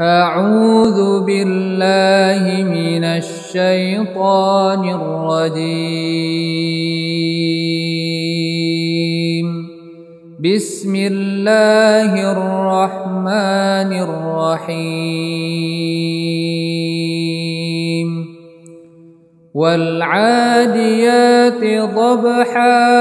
أعوذ بالله من الشيطان الرجيم. بسم الله الرحمن الرحيم. والعاديات ضبحا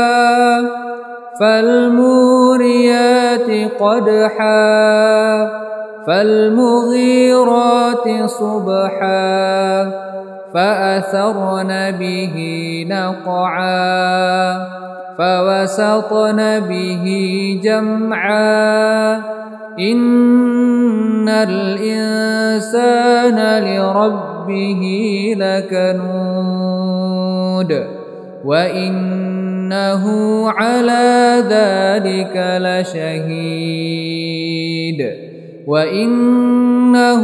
فالموريات قدحا فالمغيرات صبحا فأثرن به نقعا فوسطن به جمعا إن الإنسان لربه لكنود وإنه على ذلك لشهيد وإنه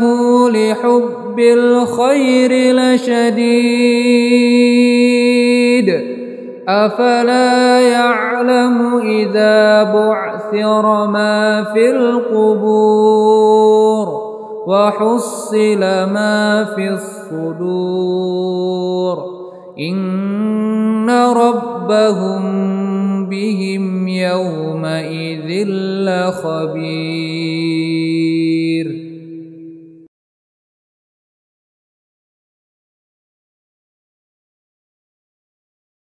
لحب الخير لشديد أفلا يعلم إذا بعثر ما في القبور وحصل ما في الصدور إن ربهم بهم يومئذ لخبير.